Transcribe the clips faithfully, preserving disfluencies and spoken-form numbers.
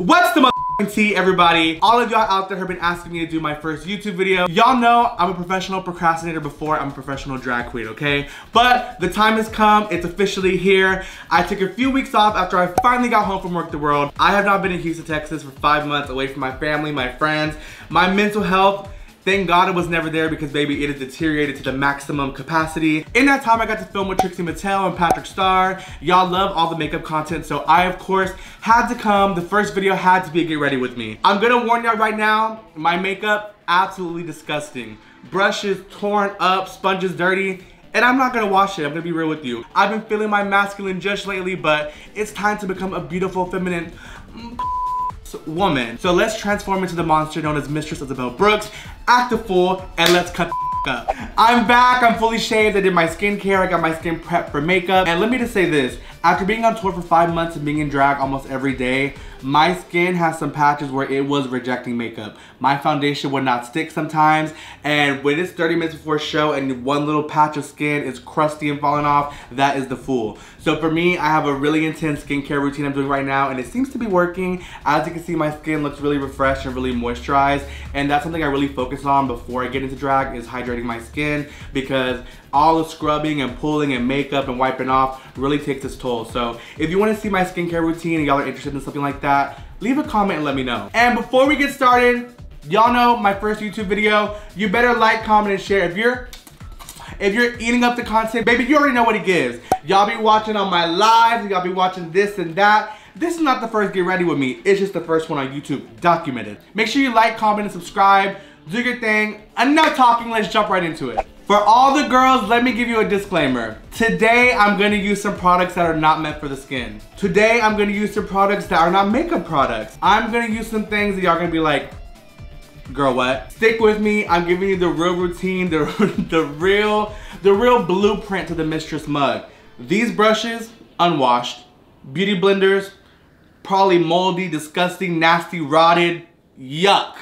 What's the motherfucking tea, everybody? All of y'all out there have been asking me to do my first YouTube video. Y'all know I'm a professional procrastinator before I'm a professional drag queen, okay? But the time has come, it's officially here. I took a few weeks off after I finally got home from Work the World. I have not been in Houston, Texas for five months, away from my family, my friends, my mental health. Thank God it was never there because, baby, it has deteriorated to the maximum capacity. In that time, I got to film with Trixie Mattel and Patrick Starr. Y'all love all the makeup content, so I, of course, had to come. The first video had to be Get Ready With Me. I'm gonna warn y'all right now, my makeup, absolutely disgusting. Brushes torn up, sponges dirty, and I'm not gonna wash it, I'm gonna be real with you. I've been feeling my masculine just lately, but it's time to become a beautiful, feminine woman. So let's transform into the monster known as Mistress Isabelle Brooks, act a fool, and let's cut the up. I'm back, I'm fully shaved, I did my skincare, I got my skin prepped for makeup, and let me just say this, after being on tour for five months and being in drag almost every day, my skin has some patches where it was rejecting makeup. My foundation would not stick sometimes, and when it's thirty minutes before show and one little patch of skin is crusty and falling off, that is the fool. So for me, I have a really intense skincare routine I'm doing right now, and it seems to be working. As you can see, my skin looks really refreshed and really moisturized, and that's something I really focus on before I get into drag, is hydrating my skin, because all the scrubbing and pulling and makeup and wiping off really takes its toll. So if you want to see my skincare routine and y'all are interested in something like that, leave a comment and let me know. And before we get started, y'all know my first YouTube video, you better like, comment, and share. If you're if you're eating up the content, baby, you already know what it gives. Y'all be watching on my lives, y'all be watching this and that. This is not the first Get Ready With Me, it's just the first one on YouTube, documented. Make sure you like, comment, and subscribe. Do your thing. Enough talking, let's jump right into it. For all the girls, let me give you a disclaimer. Today, I'm gonna use some products that are not meant for the skin. Today, I'm gonna use some products that are not makeup products. I'm gonna use some things that y'all gonna be like, girl, what? Stick with me, I'm giving you the real routine, the, the, real, the real blueprint to the mistress mug. These brushes, unwashed. Beauty blenders, probably moldy, disgusting, nasty, rotted, yuck.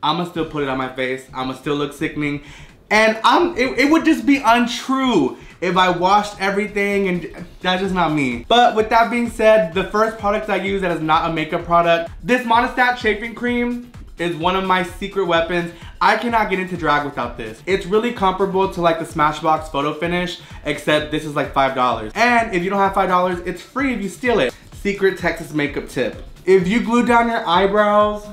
I'ma still put it on my face, I'ma still look sickening, and I'm, it, it would just be untrue if I washed everything, and that's just not me. But with that being said, the first product I use that is not a makeup product, this Monistat Chafing Cream is one of my secret weapons. I cannot get into drag without this. It's really comparable to like the Smashbox Photo Finish, except this is like five dollars. And if you don't have five dollars, it's free if you steal it. Secret Texas makeup tip. If you glue down your eyebrows,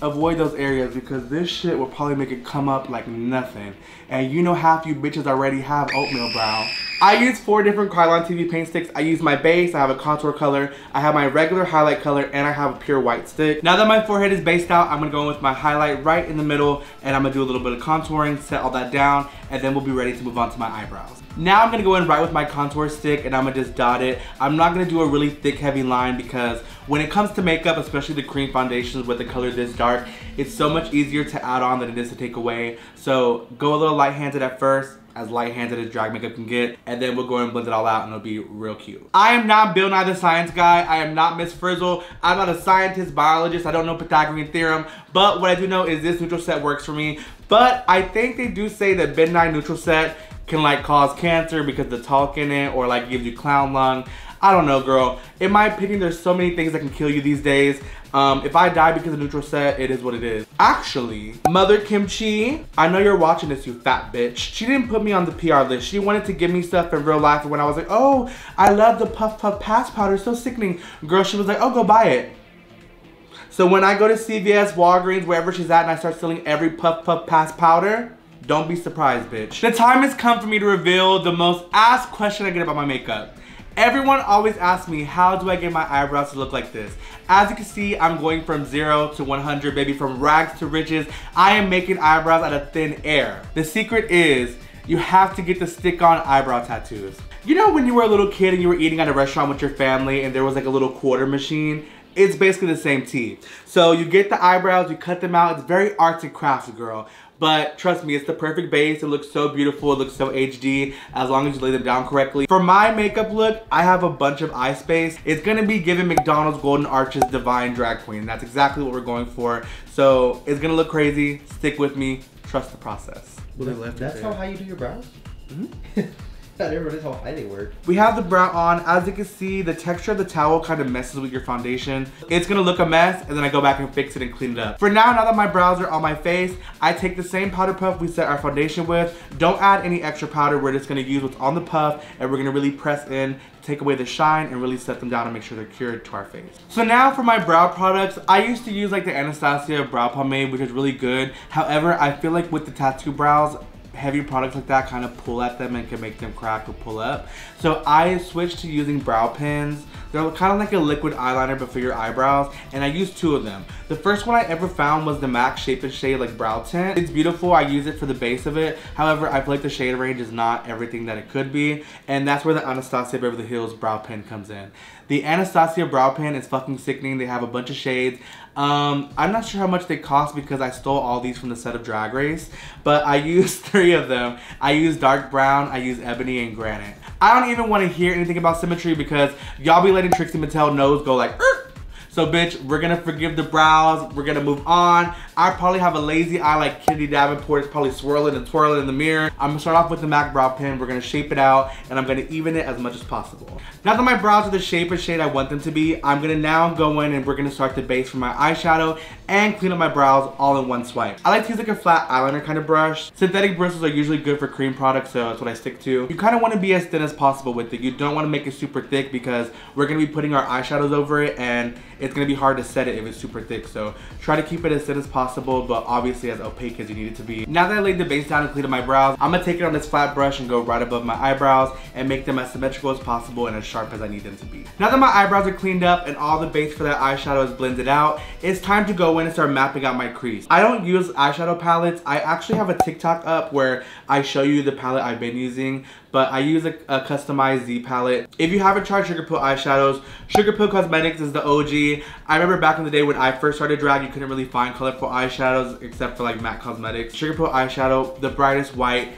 avoid those areas because this shit will probably make it come up like nothing. And you know half you bitches already have oatmeal brow. I use four different Kryolan T V paint sticks. I use my base, I have a contour color, I have my regular highlight color, and I have a pure white stick. Now that my forehead is based out, I'm gonna go in with my highlight right in the middle, and I'm gonna do a little bit of contouring, set all that down, and then we'll be ready to move on to my eyebrows. Now I'm gonna go in right with my contour stick, and I'm gonna just dot it. I'm not gonna do a really thick, heavy line because when it comes to makeup, especially the cream foundations with a color this dark, it's so much easier to add on than it is to take away. So go a little light-handed at first, as light-handed as drag makeup can get, and then we'll go and blend it all out and it'll be real cute. I am not Bill Nye the Science Guy, I am not Miss Frizzle, I'm not a scientist, biologist, I don't know Pythagorean Theorem, but what I do know is this neutral set works for me. But I think they do say that Ben Nye neutral set can like cause cancer because the talc in it, or like gives you clown lung. I don't know, girl. In my opinion, there's so many things that can kill you these days. Um, if I die because of neutral set, it is what it is. Actually, Mother Kimchi, I know you're watching this, you fat bitch. She didn't put me on the P R list. She wanted to give me stuff in real life when I was like, oh, I love the Puff Puff Pass powder, so sickening. Girl, she was like, oh, go buy it. So when I go to C V S, Walgreens, wherever she's at, and I start selling every Puff Puff Pass powder, don't be surprised, bitch. The time has come for me to reveal the most asked question I get about my makeup. Everyone always asks me, how do I get my eyebrows to look like this? As you can see, I'm going from zero to one hundred, baby, from rags to riches. I am making eyebrows out of thin air. The secret is, you have to get the stick-on eyebrow tattoos. You know when you were a little kid and you were eating at a restaurant with your family and there was like a little quarter machine? It's basically the same tea. So you get the eyebrows, you cut them out, it's very arts and crafts, girl. But trust me, it's the perfect base. It looks so beautiful, it looks so H D, as long as you lay them down correctly. For my makeup look, I have a bunch of eye space. It's gonna be giving McDonald's Golden Arches Divine Drag Queen. That's exactly what we're going for. So it's gonna look crazy, stick with me, trust the process. Well, that's, that's how, how you do your brows? Mm-hmm. Not everyone is how high they work. We have the brow on. As you can see, the texture of the towel kind of messes with your foundation. It's gonna look a mess, and then I go back and fix it and clean it up. For now, now that my brows are on my face, I take the same powder puff we set our foundation with. Don't add any extra powder. We're just gonna use what's on the puff, and we're gonna really press in, take away the shine, and really set them down and make sure they're cured to our face. So now for my brow products, I used to use like the Anastasia brow pomade, which is really good. However, I feel like with the tattoo brows, heavy products like that kind of pull at them and can make them crack or pull up. So I switched to using brow pins. They're kind of like a liquid eyeliner but for your eyebrows, and I used two of them. The first one I ever found was the MAC Shape and Shade like brow tint. It's beautiful, I use it for the base of it. However, I feel like the shade range is not everything that it could be, and that's where the Anastasia Beverly Hills brow pin comes in. The Anastasia brow pin is fucking sickening. They have a bunch of shades. Um, I'm not sure how much they cost because I stole all these from the set of Drag Race, but I used three of them. I used dark brown, I used ebony, and granite. I don't even want to hear anything about symmetry because y'all be letting Trixie Mattel nose go like Err! So bitch, we're gonna forgive the brows, we're gonna move on. I probably have a lazy eye like Kitty Davenport, it's probably swirling and twirling in the mirror. I'm gonna start off with the MAC brow pin, we're gonna shape it out, and I'm gonna even it as much as possible. Now that my brows are the shape and shade I want them to be, I'm gonna now go in and we're gonna start the base for my eyeshadow and clean up my brows all in one swipe. I like to use like a flat eyeliner kind of brush. Synthetic bristles are usually good for cream products, so that's what I stick to. You kind of want to be as thin as possible with it. You don't want to make it super thick because we're going to be putting our eyeshadows over it and it's going to be hard to set it if it's super thick. So try to keep it as thin as possible, but obviously as opaque as you need it to be. Now that I laid the base down and cleaned up my brows, I'm going to take it on this flat brush and go right above my eyebrows and make them as symmetrical as possible and as sharp as I need them to be. Now that my eyebrows are cleaned up and all the base for that eyeshadow is blended out, it's time to go and start mapping out my crease. I don't use eyeshadow palettes. I actually have a TikTok up where I show you the palette I've been using, but I use a, a customized Z palette. If you haven't tried Sugar Pill eyeshadows, Sugar Pill Cosmetics is the O G. I remember back in the day when I first started drag, you couldn't really find colorful eyeshadows except for like MAC Cosmetics. Sugar Pill eyeshadow, the brightest white,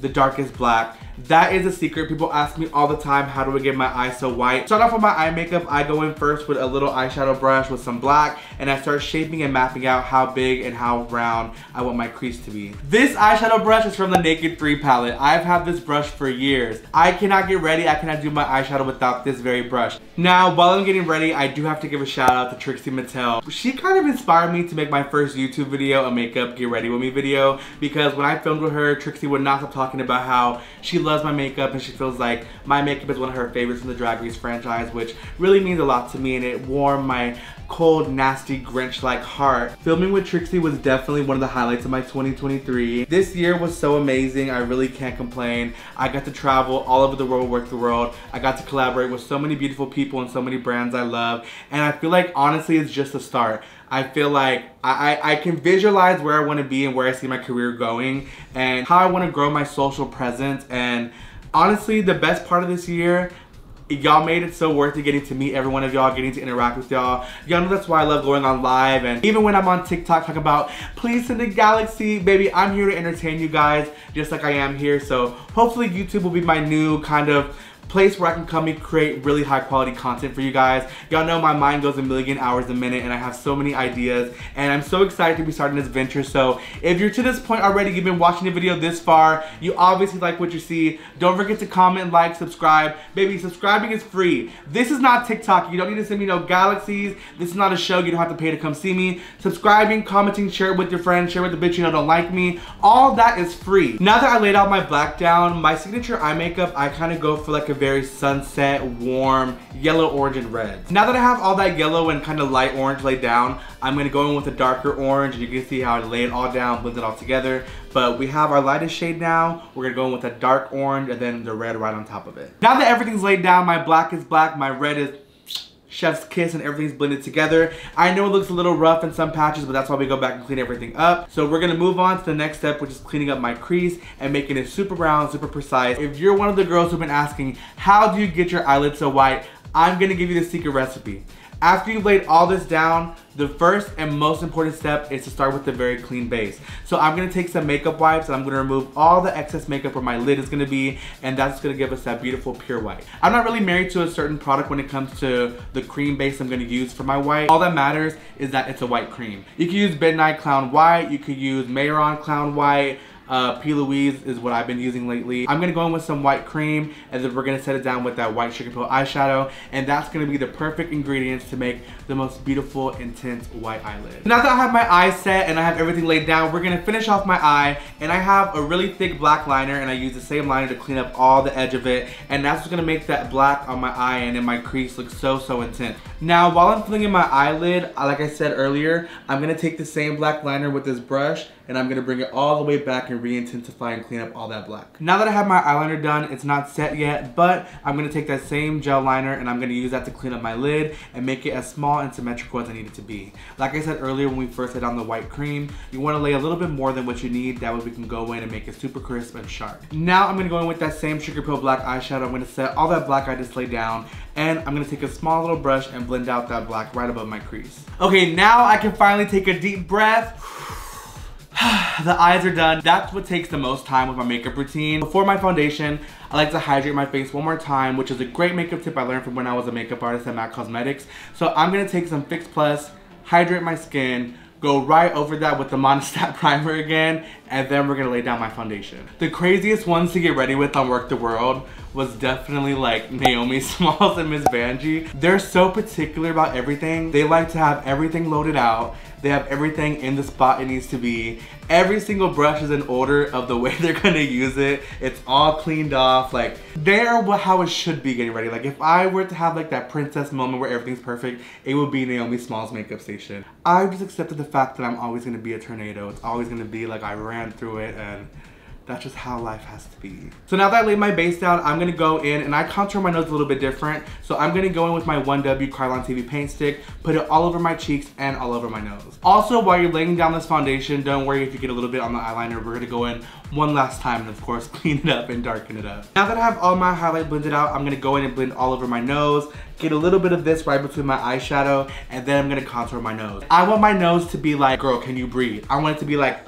the darkest black. That is a secret. People ask me all the time, how do I get my eyes so white? Start off with my eye makeup. I go in first with a little eyeshadow brush with some black, and I start shaping and mapping out how big and how round I want my crease to be. This eyeshadow brush is from the Naked three palette. I've had this brush for years. I cannot get ready. I cannot do my eyeshadow without this very brush. Now, while I'm getting ready, I do have to give a shout out to Trixie Mattel. She kind of inspired me to make my first YouTube video, a makeup get ready with me video, because when I filmed with her, Trixie would not stop talking about how she loves my makeup and she feels like my makeup is one of her favorites from the Drag Race franchise, which really means a lot to me, and it warmed my cold, nasty, Grinch-like heart. Filming with Trixie was definitely one of the highlights of my twenty twenty-three. This year was so amazing, I really can't complain. I got to travel all over the world, work the world. I got to collaborate with so many beautiful people and so many brands I love, and I feel like honestly it's just a start. I feel like I, I, I can visualize where I want to be and where I see my career going and how I want to grow my social presence. And honestly, the best part of this year, y'all made it so worth it, getting to meet every one of y'all, getting to interact with y'all. Y'all know that's why I love going on live, and even when I'm on TikTok talking about, please send a galaxy, baby, I'm here to entertain you guys just like I am here. So hopefully YouTube will be my new kind of place where I can come and create really high quality content for you guys. Y'all know my mind goes a million hours a minute and I have so many ideas, and I'm so excited to be starting this venture. So if you're to this point already, you've been watching the video this far, you obviously like what you see. Don't forget to comment, like, subscribe. Baby, subscribing is free. This is not TikTok. You don't need to send me no galaxies. This is not a show. You don't have to pay to come see me. Subscribing, commenting, share it with your friends, share it with the bitch you know don't like me. All that is free. Now that I laid out my black down, my signature eye makeup, I kind of go for like a very sunset, warm, yellow, orange, and red. Now that I have all that yellow and kind of light orange laid down, I'm gonna go in with a darker orange, and you can see how I lay it all down, blend it all together. But we have our lightest shade now. We're gonna go in with a dark orange and then the red right on top of it. Now that everything's laid down, my black is black, my red is chef's kiss, and everything's blended together. I know it looks a little rough in some patches, but that's why we go back and clean everything up. So we're gonna move on to the next step, which is cleaning up my crease and making it super round, super precise. If you're one of the girls who've been asking, how do you get your eyelids so white? I'm gonna give you the secret recipe. After you've laid all this down, the first and most important step is to start with a very clean base. So I'm gonna take some makeup wipes and I'm gonna remove all the excess makeup where my lid is gonna be, and that's gonna give us that beautiful pure white. I'm not really married to a certain product when it comes to the cream base I'm gonna use for my white. All that matters is that it's a white cream. You can use Ben Nye Clown White, you could use Mehron Clown White, Uh, P. Louise is what I've been using lately. I'm gonna go in with some white cream, and then we're gonna set it down with that white Sugar Pill eyeshadow, and that's gonna be the perfect ingredients to make the most beautiful, intense white eyelid. Now that I have my eye set and I have everything laid down, we're gonna finish off my eye, and I have a really thick black liner, and I use the same liner to clean up all the edge of it, and that's what's gonna make that black on my eye and in my crease look so, so intense. Now, while I'm filling in my eyelid, like I said earlier, I'm gonna take the same black liner with this brush, and I'm gonna bring it all the way back and re-intensify and clean up all that black. Now that I have my eyeliner done, it's not set yet, but I'm gonna take that same gel liner and I'm gonna use that to clean up my lid and make it as small and symmetrical as I need it to be. Like I said earlier, when we first laid on the white cream, you wanna lay a little bit more than what you need, that way we can go in and make it super crisp and sharp. Now I'm gonna go in with that same Sugar Pill black eyeshadow. I'm gonna set all that black I just laid down, and I'm gonna take a small little brush and blend out that black right above my crease. Okay, now I can finally take a deep breath. The eyes are done. That's what takes the most time with my makeup routine. Before my foundation, I like to hydrate my face one more time, which is a great makeup tip I learned from when I was a makeup artist at MAC Cosmetics. So I'm gonna take some Fix Plus, hydrate my skin, go right over that with the Monistat primer again, and then we're gonna lay down my foundation. The craziest ones to get ready with on Work the World was definitely like Naomi Smalls and Miss Banji. They're so particular about everything. They like to have everything loaded out. They have everything in the spot it needs to be. Every single brush is in order of the way they're gonna use it. It's all cleaned off. Like, they're how it should be getting ready. Like, if I were to have like that princess moment where everything's perfect, it would be Naomi Smalls' makeup station. I've just accepted the fact that I'm always gonna be a tornado. It's always gonna be like I ran through it, and that's just how life has to be. So now that I laid my base down, I'm gonna go in and I contour my nose a little bit different. So I'm gonna go in with my one W Kryolan T V paint stick, put it all over my cheeks and all over my nose. Also, while you're laying down this foundation, don't worry if you get a little bit on the eyeliner. We're gonna go in one last time and of course clean it up and darken it up. Now that I have all my highlight blended out, I'm gonna go in and blend all over my nose, get a little bit of this right between my eyeshadow, and then I'm gonna contour my nose. I want my nose to be like, girl, can you breathe? I want it to be like,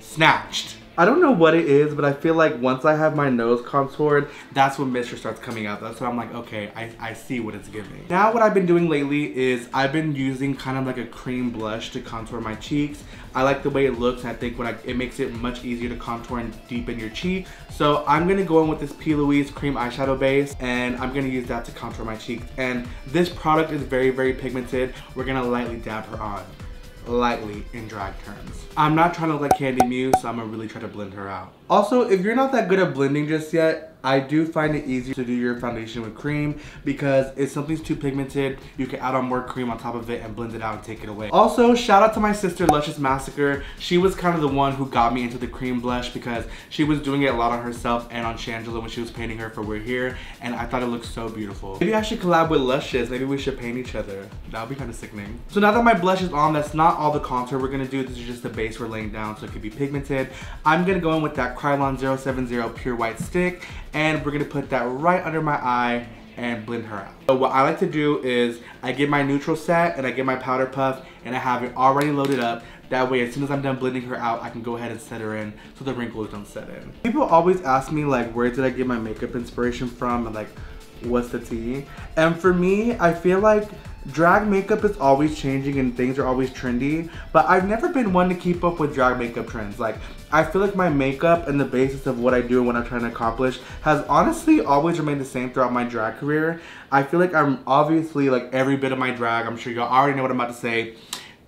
snatched. I don't know what it is, but I feel like once I have my nose contoured, that's when moisture starts coming out. That's when I'm like, okay, I, I see what it's giving. Now what I've been doing lately is I've been using kind of like a cream blush to contour my cheeks. I like the way it looks. I think when I, it makes it much easier to contour and deepen your cheek. So I'm gonna go in with this P. Louise cream eyeshadow base, and I'm gonna use that to contour my cheeks. And this product is very, very pigmented. We're gonna lightly dab her on. Lightly in drag terms. I'm not trying to look like Candy Muse, so I'm gonna really try to blend her out. Also, if you're not that good at blending just yet, I do find it easier to do your foundation with cream, because if something's too pigmented, you can add on more cream on top of it and blend it out and take it away. Also, shout out to my sister, Luscious Massacre. She was kind of the one who got me into the cream blush, because she was doing it a lot on herself and on Shangela when she was painting her for We're Here, and I thought it looked so beautiful. Maybe I should collab with Luscious. Maybe we should paint each other. That would be kind of sickening. So now that my blush is on, that's not all the contour we're gonna do. This is just the base we're laying down, so it could be pigmented. I'm gonna go in with that Kryolan zero seven zero Pure White Stick, and we're gonna put that right under my eye and blend her out. So what I like to do is I get my neutral set and I get my powder puff, and I have it already loaded up. That way, as soon as I'm done blending her out, I can go ahead and set her in so the wrinkles don't set in. People always ask me like, where did I get my makeup inspiration from, and like, what's the tea? And for me, I feel like drag makeup is always changing and things are always trendy, but I've never been one to keep up with drag makeup trends. Like, I feel like my makeup and the basis of what I do and what I'm trying to accomplish has honestly always remained the same throughout my drag career. I feel like I'm obviously, like, every bit of my drag, I'm sure y'all already know what I'm about to say,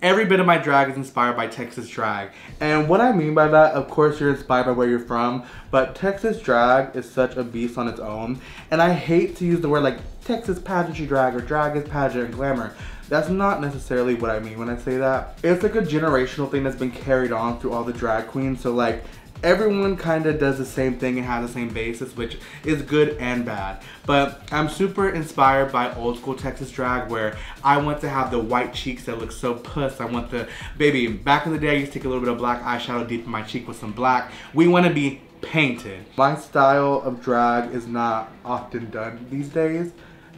every bit of my drag is inspired by Texas drag. And what I mean by that, of course you're inspired by where you're from, but Texas drag is such a beast on its own. And I hate to use the word like Texas pageantry drag or drag is pageant and glamour. That's not necessarily what I mean when I say that. It's like a generational thing that's been carried on through all the drag queens. So like, everyone kind of does the same thing and has the same basis, which is good and bad. But I'm super inspired by old school Texas drag, where I want to have the white cheeks that look so puss. I want the, baby, back in the day I used to take a little bit of black eyeshadow deep in my cheek with some black. We want to be painted. My style of drag is not often done these days,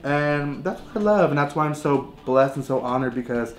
and that's what I love, and that's why I'm so blessed and so honored, because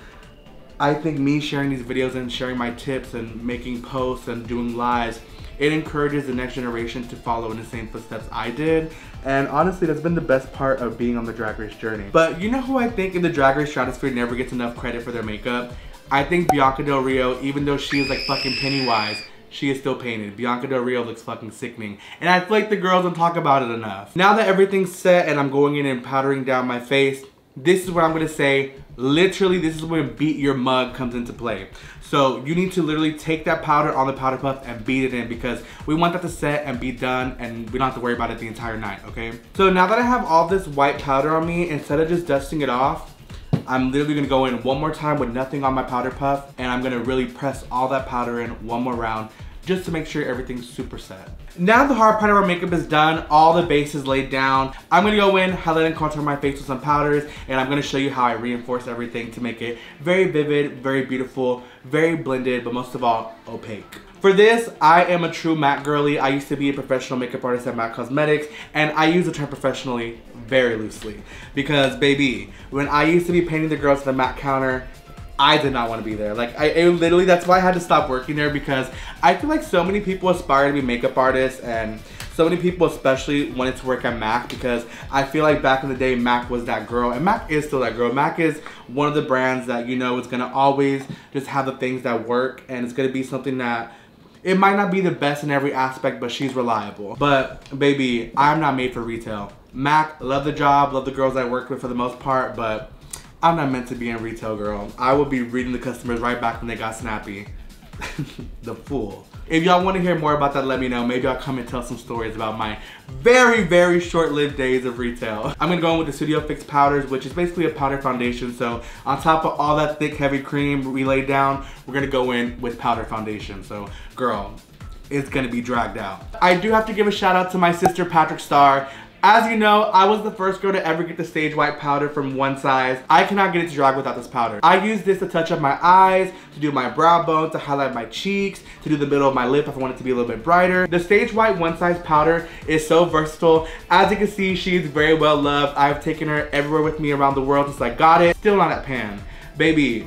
I think me sharing these videos and sharing my tips and making posts and doing lives, it encourages the next generation to follow in the same footsteps I did. And honestly, that's been the best part of being on the Drag Race journey. But you know who I think in the Drag Race stratosphere never gets enough credit for their makeup? I think Bianca Del Rio, even though she is like fucking Pennywise, she is still painted. Bianca Del Rio looks fucking sickening. And I feel like the girls don't talk about it enough. Now that everything's set and I'm going in and powdering down my face, this is what I'm gonna say. Literally, this is when beat your mug comes into play. So you need to literally take that powder on the powder puff and beat it in, because we want that to set and be done and we don't have to worry about it the entire night, okay? So now that I have all this white powder on me, instead of just dusting it off, I'm literally gonna go in one more time with nothing on my powder puff, and I'm gonna really press all that powder in one more round just to make sure everything's super set. Now the hard part of our makeup is done, all the base is laid down, I'm gonna go in, highlight and contour my face with some powders, and I'm gonna show you how I reinforce everything to make it very vivid, very beautiful, very blended, but most of all, opaque. For this, I am a true MAC girly. I used to be a professional makeup artist at MAC Cosmetics, and I use the term professionally very loosely. Because, baby, when I used to be painting the girls at the MAC counter, I did not want to be there. Like, I it literally, that's why I had to stop working there, because I feel like so many people aspire to be makeup artists, and so many people especially wanted to work at MAC, because I feel like back in the day, MAC was that girl, and MAC is still that girl. MAC is one of the brands that, you know, is gonna always just have the things that work, and it's gonna be something that, it might not be the best in every aspect, but she's reliable. But, baby, I'm not made for retail. MAC, love the job, love the girls I work with for the most part, but I'm not meant to be in retail, girl. I will be reading the customers right back when they got snappy. The fool. If y'all want to hear more about that, let me know. Maybe I'll come and tell some stories about my very, very short-lived days of retail. I'm gonna go in with the Studio Fix powders, which is basically a powder foundation. So on top of all that thick, heavy cream we laid down, we're gonna go in with powder foundation. So, girl, it's gonna be dragged out. I do have to give a shout out to my sister, Patrick Starr. As you know, I was the first girl to ever get the stage white powder from One Size. I cannot get it to drag without this powder. I use this to touch up my eyes, to do my brow bone, to highlight my cheeks, to do the middle of my lip if I want it to be a little bit brighter. The stage white One Size powder is so versatile. As you can see, she's very well loved. I've taken her everywhere with me around the world since I got it. Still not at pan. Baby,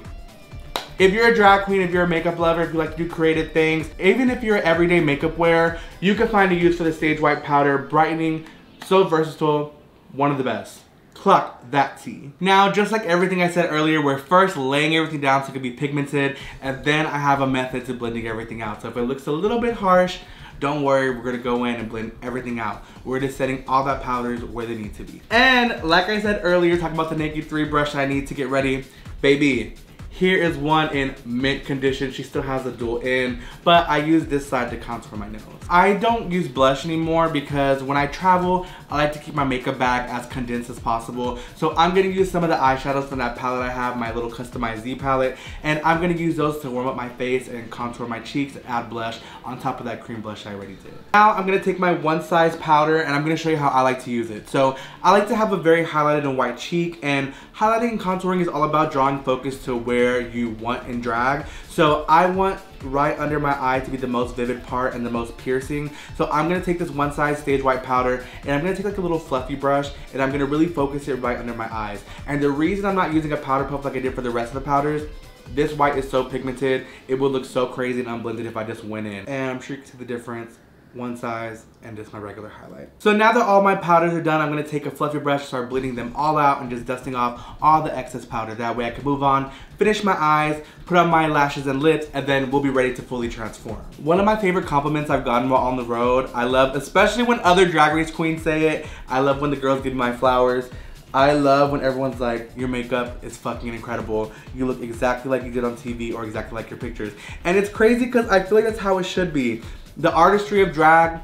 if you're a drag queen, if you're a makeup lover, if you like to do creative things, even if you're an everyday makeup wearer, you can find a use for the stage white powder, brightening. So versatile, one of the best. Cluck that tea. Now, just like everything I said earlier, we're first laying everything down so it can be pigmented, and then I have a method to blending everything out. So if it looks a little bit harsh, don't worry, we're gonna go in and blend everything out. We're just setting all that powders where they need to be. And like I said earlier, talking about the Naked three brush I need to get ready, baby, here is one in mint condition. She still has a dual end, but I use this side to contour my nose. I don't use blush anymore because when I travel, I like to keep my makeup bag as condensed as possible. So I'm gonna use some of the eyeshadows from that palette I have, my little customized Z palette, and I'm gonna use those to warm up my face and contour my cheeks and add blush on top of that cream blush I already did. Now I'm gonna take my One Size powder and I'm gonna show you how I like to use it. So I like to have a very highlighted and white cheek, and highlighting and contouring is all about drawing focus to where you want in drag. So I want right under my eye to be the most vivid part and the most piercing. So I'm gonna take this One Size stage white powder and I'm gonna take like a little fluffy brush and I'm gonna really focus it right under my eyes. And the reason I'm not using a powder puff like I did for the rest of the powders, this white is so pigmented, it would look so crazy and unblended if I just went in. And I'm sure you can see the difference. One Size and just my regular highlight. So now that all my powders are done, I'm gonna take a fluffy brush, start blending them all out and just dusting off all the excess powder. That way I can move on, finish my eyes, put on my lashes and lips, and then we'll be ready to fully transform. One of my favorite compliments I've gotten while on the road, I love, especially when other Drag Race queens say it, I love when the girls give me my flowers. I love when everyone's like, your makeup is fucking incredible. You look exactly like you did on T V or exactly like your pictures. And it's crazy because I feel like that's how it should be. The artistry of drag,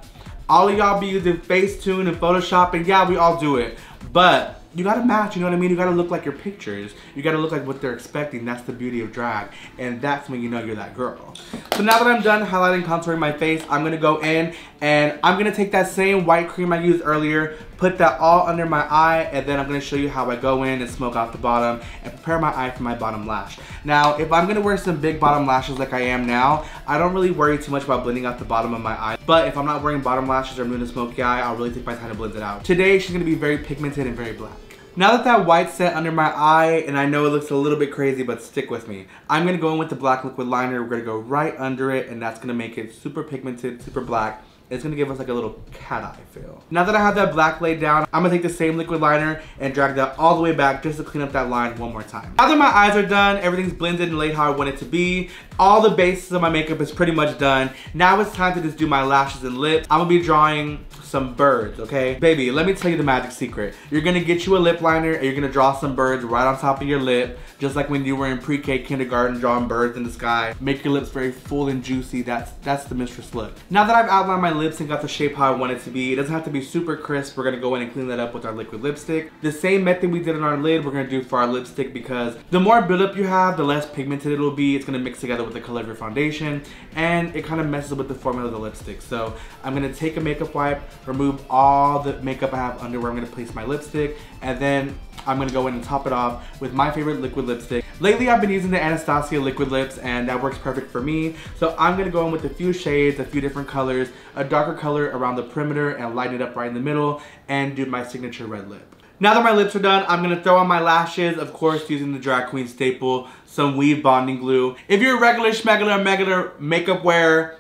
all of y'all be using Facetune and Photoshop, and yeah, we all do it, but you gotta match, you know what I mean? You gotta look like your pictures. You gotta look like what they're expecting. That's the beauty of drag, and that's when you know you're that girl. So now that I'm done highlighting, contouring my face, I'm gonna go in, and I'm gonna take that same white cream I used earlier, put that all under my eye, and then I'm gonna show you how I go in and smoke out the bottom and prepare my eye for my bottom lash. Now, if I'm gonna wear some big bottom lashes like I am now, I don't really worry too much about blending out the bottom of my eye, but if I'm not wearing bottom lashes or I'm doing a smoky eye, I'll really take my time to blend it out. Today, she's gonna be very pigmented and very black. Now that that white's set under my eye, and I know it looks a little bit crazy, but stick with me. I'm gonna go in with the black liquid liner. We're gonna go right under it, and that's gonna make it super pigmented, super black, It's gonna give us like a little cat eye feel. Now that I have that black laid down, I'm gonna take the same liquid liner and drag that all the way back just to clean up that line one more time. Now that my eyes are done, everything's blended and laid how I want it to be. All the bases of my makeup is pretty much done. Now it's time to just do my lashes and lips. I'm gonna be drawing some birds, okay? Baby, let me tell you the magic secret. You're gonna get you a lip liner and you're gonna draw some birds right on top of your lip, just like when you were in pre-K kindergarten drawing birds in the sky. Make your lips very full and juicy. That's that's the mistress look. Now that I've outlined my lips and got the shape how I want it to be, it doesn't have to be super crisp. We're gonna go in and clean that up with our liquid lipstick. The same method we did on our lid, we're gonna do for our lipstick because the more buildup you have, the less pigmented it'll be. It's gonna mix together with the color of your foundation and it kind of messes with the formula of the lipstick. So I'm gonna take a makeup wipe, remove all the makeup I have under where I'm gonna place my lipstick, and then I'm gonna go in and top it off with my favorite liquid lipstick. Lately, I've been using the Anastasia liquid lips and that works perfect for me. So I'm gonna go in with a few shades, a few different colors, a darker color around the perimeter and lighten it up right in the middle and do my signature red lip. Now that my lips are done, I'm gonna throw on my lashes, of course, using the drag queen staple, some weave bonding glue. If you're a regular schmegular megular makeup wearer,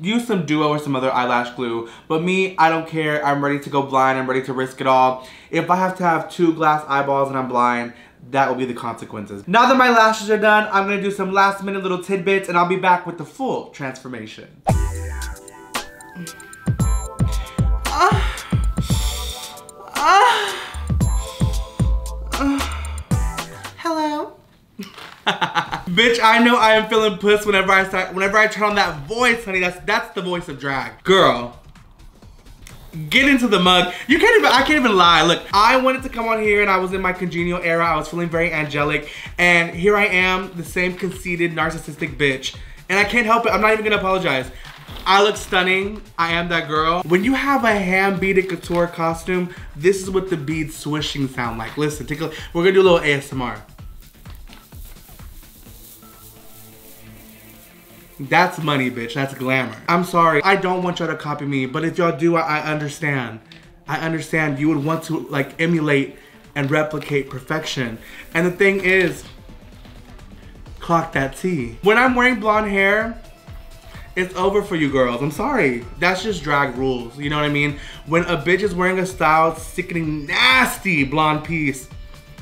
use some duo or some other eyelash glue. But me, I don't care. I'm ready to go blind. I'm ready to risk it all. If I have to have two glass eyeballs and I'm blind, that will be the consequences. Now that my lashes are done, I'm gonna do some last minute little tidbits and I'll be back with the full transformation. Uh, uh, uh, hello. Bitch, I know I am feeling puss whenever I start, whenever I turn on that voice, honey. That's that's the voice of drag. Girl, get into the mug. You can't even, I can't even lie. Look, I wanted to come on here and I was in my congenial era. I was feeling very angelic. And here I am, the same conceited, narcissistic bitch. And I can't help it. I'm not even gonna apologize. I look stunning. I am that girl. When you have a hand beaded couture costume, this is what the beads swishing sound like. Listen, take a, we're gonna do a little A S M R. That's money, bitch. That's glamour. I'm sorry. I don't want y'all to copy me, but if y'all do, I, I understand. I understand you would want to like emulate and replicate perfection. And the thing is, clock that T. When I'm wearing blonde hair, it's over for you girls. I'm sorry. That's just drag rules. You know what I mean? When a bitch is wearing a style, sickening, nasty blonde piece,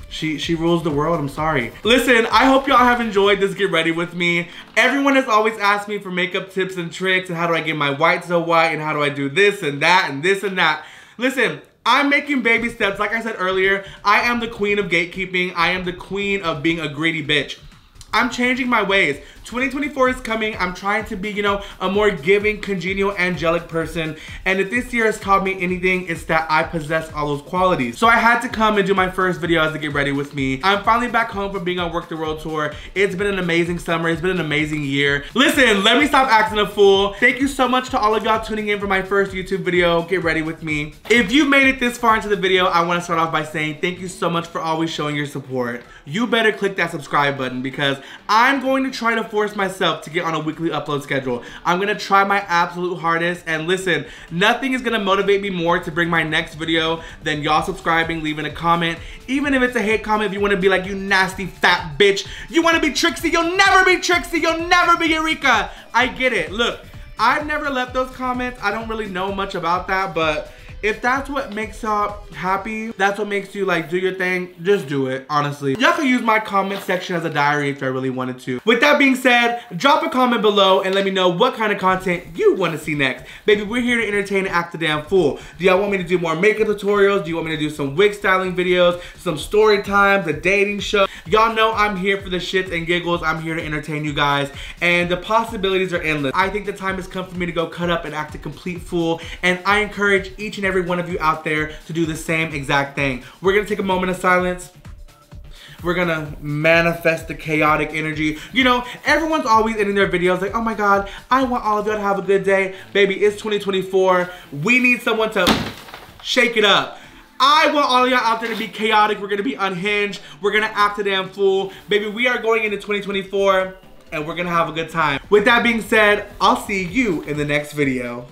She, she rules the world, I'm sorry. Listen, I hope y'all have enjoyed this Get Ready With Me. Everyone has always asked me for makeup tips and tricks and how do I get my white so white and how do I do this and that and this and that. Listen, I'm making baby steps. Like I said earlier, I am the queen of gatekeeping. I am the queen of being a greedy bitch. I'm changing my ways. twenty twenty-four is coming. I'm trying to be, you know, a more giving, congenial, angelic person. And if this year has taught me anything, it's that I possess all those qualities. So I had to come and do my first video as a Get Ready With Me. I'm finally back home from being on Work the World tour. It's been an amazing summer. It's been an amazing year. Listen, let me stop acting a fool. Thank you so much to all of y'all tuning in for my first YouTube video, Get Ready With Me. If you've made it this far into the video, I want to start off by saying thank you so much for always showing your support. You better click that subscribe button because I'm going to try to force myself to get on a weekly upload schedule. I'm gonna try my absolute hardest, and listen, nothing is gonna motivate me more to bring my next video than y'all subscribing, leaving a comment, even if it's a hate comment. If you want to be like, you nasty fat bitch, you want to be Trixie, you'll never be Trixie, you'll never be Eureka. I get it. Look, I've never left those comments. I don't really know much about that, but if that's what makes y'all happy, that's what makes you like do your thing, just do it, honestly. Y'all can use my comment section as a diary if I really wanted to. With that being said, drop a comment below and let me know what kind of content you want to see next. Baby, we're here to entertain and act a damn fool. Do y'all want me to do more makeup tutorials? Do you want me to do some wig styling videos, some story times, a dating show? Y'all know I'm here for the shits and giggles. I'm here to entertain you guys, and the possibilities are endless. I think the time has come for me to go cut up and act a complete fool, and I encourage each and every one of you out there to do the same exact thing. We're gonna take a moment of silence. We're gonna manifest the chaotic energy. You know, everyone's always ending their videos like, oh my God, I want all of y'all to have a good day. Baby, it's twenty twenty-four. We need someone to shake it up. I want all of y'all out there to be chaotic. We're gonna be unhinged. We're gonna act a damn fool. Baby, we are going into twenty twenty-four and we're gonna have a good time. With that being said, I'll see you in the next video.